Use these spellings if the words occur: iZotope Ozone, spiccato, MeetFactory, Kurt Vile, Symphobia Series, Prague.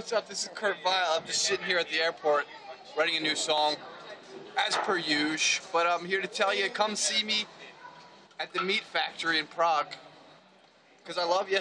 what's up? This is Kurt Vile. I'm just sitting here at the airport writing a new song, as per usual. But I'm here to tell you, come see me at the Meat Factory in Prague, because I love you.